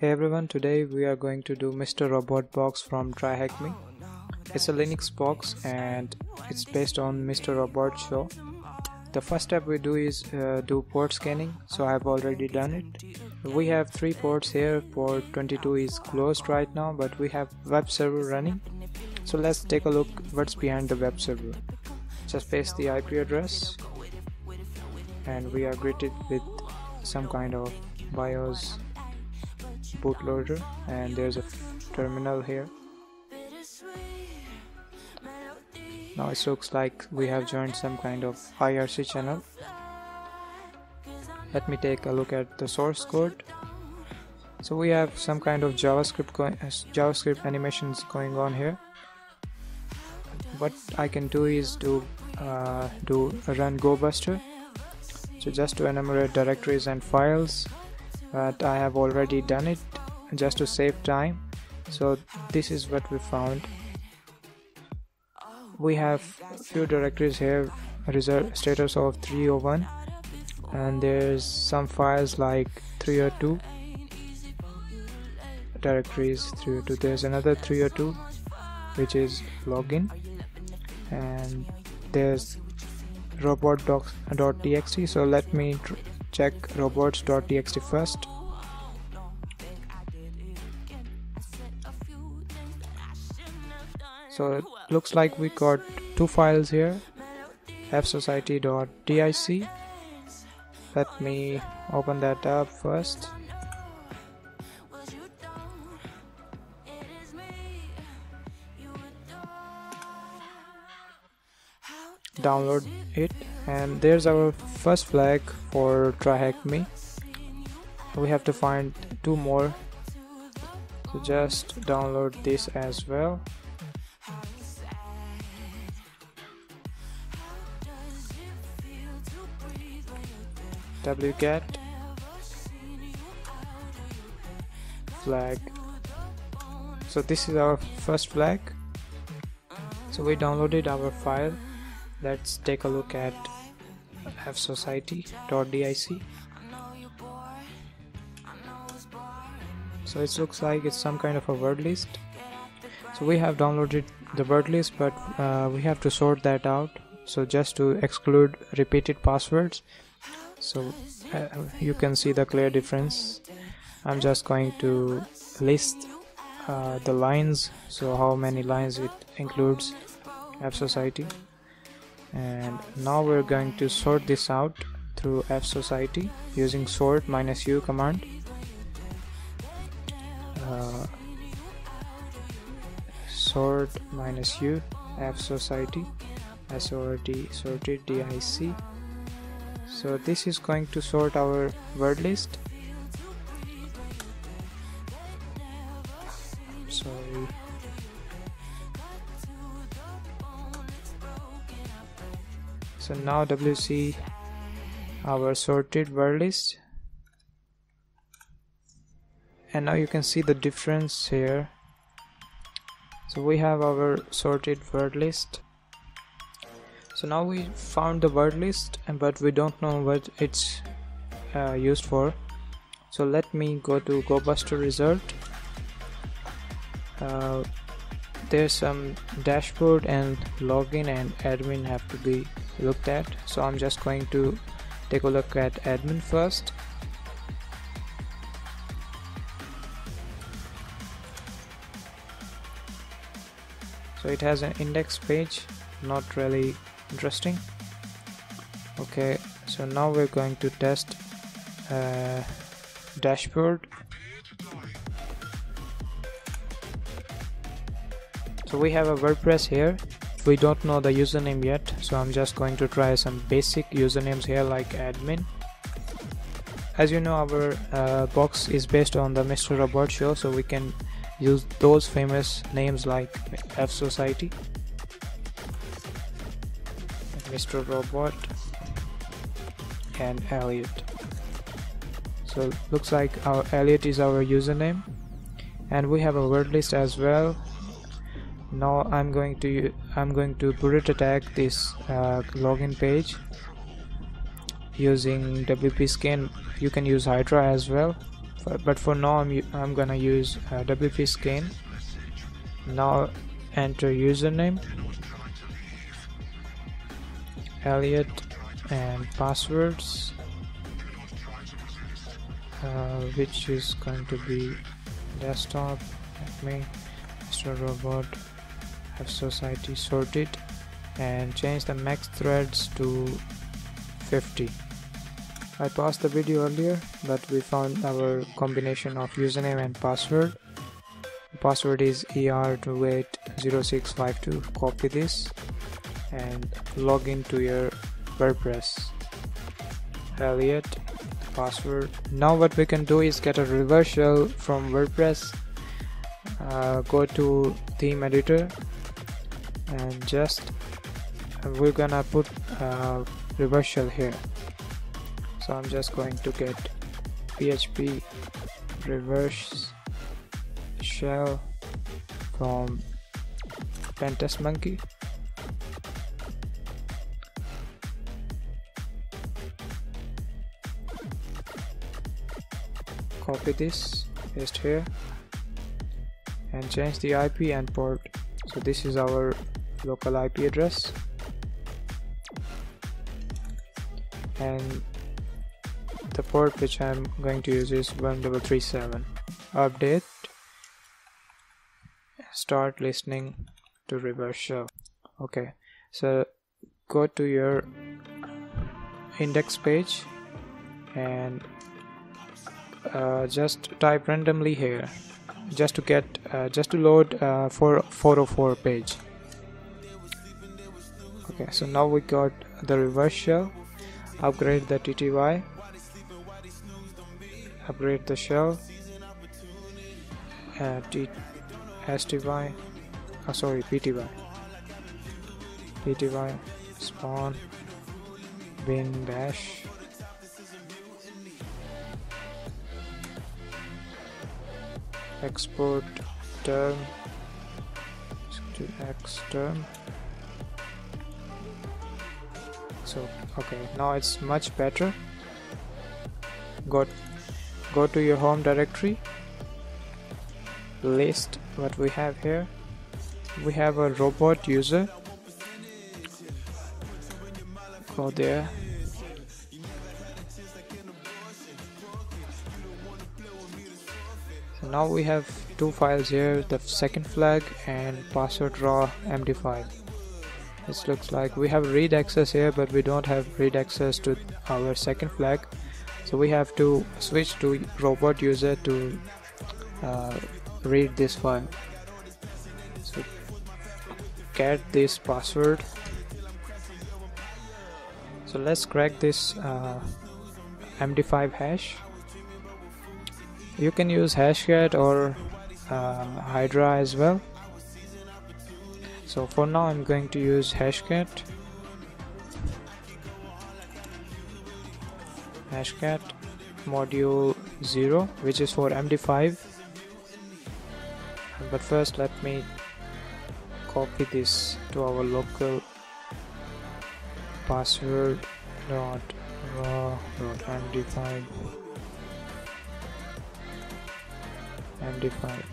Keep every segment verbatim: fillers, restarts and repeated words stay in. Hey everyone, today we are going to do Mister Robot box from TryHackMe. It's a Linux box and it's based on Mister Robot show. The first step we do is uh, do port scanning, so I have already done it. We have three ports here. Port twenty-two is closed right now, but we have web server running. So let's take a look what's behind the web server. Just paste the I P address and we are greeted with some kind of BIOS bootloader, and there's a terminal here. Now it looks like we have joined some kind of I R C channel. Let me take a look at the source code. So we have some kind of JavaScript going, JavaScript animations going on here. What I can do is do uh, do run GoBuster. So just to enumerate directories and files, but I have already done it just to save time. So this is what we found. We have few directories here, reserved status of three oh one, and there's some files like three oh two directories three oh two. There's another three oh two which is login, and there's robots dot t x t. So let me check robots dot t x t first. So it looks like we got two files here, F Society dot dic. Let me open that up first. Download it, and there's our first flag for TryHackMe. We have to find two more, so just download this as well. Wget flag. So this is our first flag. So we downloaded our file. Let's take a look at F Society dot dic. So it looks like it's some kind of a word list. So we have downloaded the word list, but uh, we have to sort that out. So just to exclude repeated passwords. So uh, you can see the clear difference. I'm just going to list uh, the lines, so how many lines it includes F Society. And now we're going to sort this out through F Society using sort minus u command. Uh, sort minus u F Society S O R T sorted dic. So this is going to sort our word list. Sorry. So now W C our sorted word list, and now you can see the difference here. So we have our sorted word list. So now we found the word list, but we don't know what it's uh, used for. So let me go to GoBuster result. Uh, there's some dashboard and login and admin have to be looked at. So I'm just going to take a look at admin first. So it has an index page, not really interesting. Okay, so now we're going to test uh, dashboard. So we have a WordPress here. We don't know the username yet, so I'm just going to try some basic usernames here like admin. As you know, our uh, box is based on the Mister Robot show, so we can use those famous names like F Society, Mister Robot, and Elliot. So looks like our Elliot is our username, and we have a word list as well. Now I'm going to I'm going to bullet attack this uh, login page using W P scan. You can use Hydra as well. for, but for now I'm, I'm gonna use uh, W P scan. Now enter username, Elliot, and passwords, uh, which is going to be desktop, me, Mister Robot, Fsociety, sorted, and change the max threads to fifty. I paused the video earlier, but we found our combination of username and password. The password is E R two eight zero six five two. Copy this and log into your WordPress. Elliot, password. Now what we can do is get a reversal from WordPress. Uh, go to theme editor and just uh, we're gonna put uh, reversal here. So I'm just going to get P H P reverse shell from Pentest Monkey. Copy this, paste here, and change the I P and port. So this is our local I P address, and the port which I'm going to use is one double three seven. Update, start listening to reverse shell. Okay, so go to your index page and uh, just type randomly here, just to get uh, just to load uh, four oh four page. Okay, so now we got the reverse shell. Upgrade the T T Y, upgrade the shell, uh, T S T Y, oh, sorry, P T Y, P T Y, spawn, bin bash, export term to X term. So okay, now it's much better. Got go to your home directory, list what we have here. We have a robot user. Go there, so now we have two files here, the second flag and password raw M D five. This looks like we have read access here, but we don't have read access to our second flag, so we have to switch to robot user to uh, read this file. So get this password. So let's crack this uh, M D five hash. You can use hashcat or uh, Hydra as well. So for now I'm going to use hashcat. Hashcat module zero, which is for M D five. But first let me copy this to our local password dot raw dot M D five. M D five.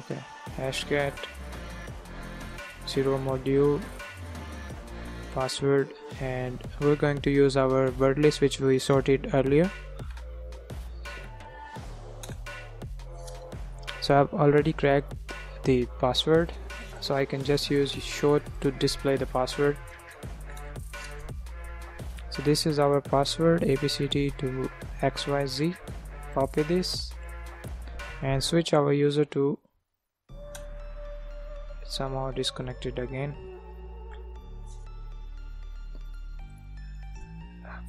Okay. Hashcat zero module password, and we're going to use our word list which we sorted earlier. So I've already cracked the password, so I can just use show to display the password. So this is our password, A B C D to X Y Z. Copy this and switch our user to, somehow disconnected again,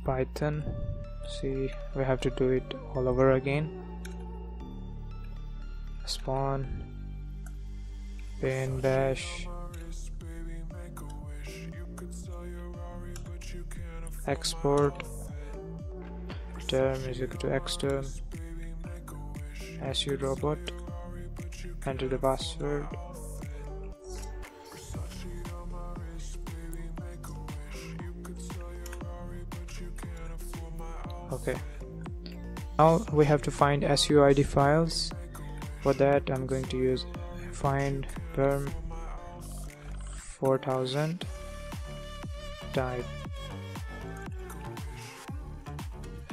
Python. See, we have to do it all over again. Spawn, bin bash, export term is equal to X term, S U robot, enter the password. Okay, Now we have to find S U I D files. For that I'm going to use find perm four thousand, type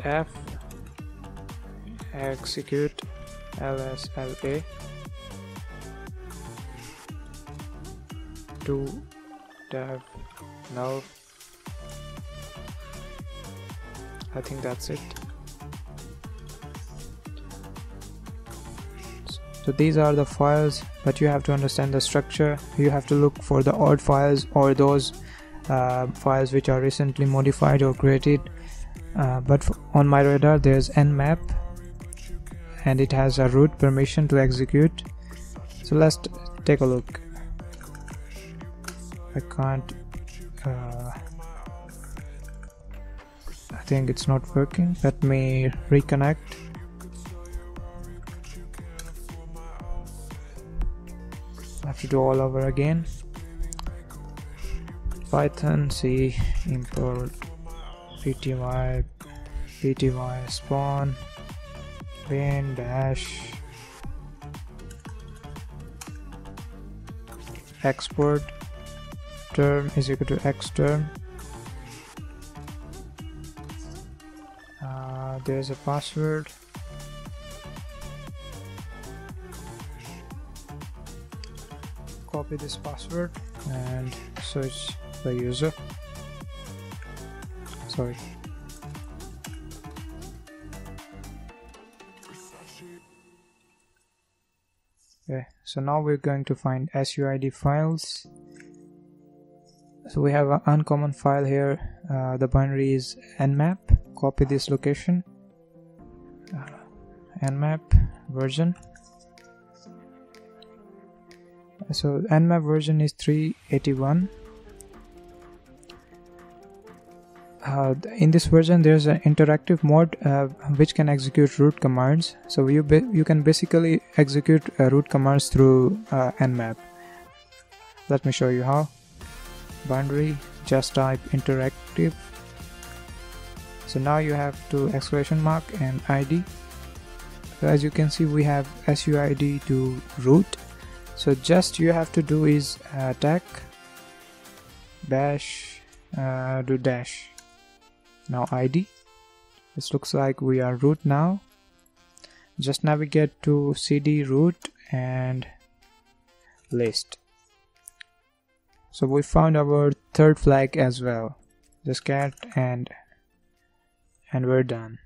f, execute lsla to dev null. I think that's it. So these are the files, but you have to understand the structure. You have to look for the odd files or those uh, files which are recently modified or created. Uh, but on my radar there's nmap, and it has a root permission to execute. So let's take a look. I can't, uh, I think it's not working. Let me reconnect. I have to do all over again. Python c import pty pty spawn bin dash export term is equal to x term. Uh, there's a password. Copy this password and search the user. Sorry. Okay, so now we're going to find S U I D files. So we have an uncommon file here. Uh, the binary is nmap. Copy this location. Uh, nmap version. So nmap version is three eighty-one. Uh, in this version there's an interactive mode uh, which can execute root commands. So you you can basically execute uh, root commands through uh, nmap. Let me show you how. Binary, just type interactive. So now you have two exclamation mark and I D. So as you can see, we have S U I D to root. So just you have to do is uh, tag dash uh, do dash now I D. This looks like we are root now. Just navigate to C D root and list. So we found our third flag as well. Just cat and and we're done.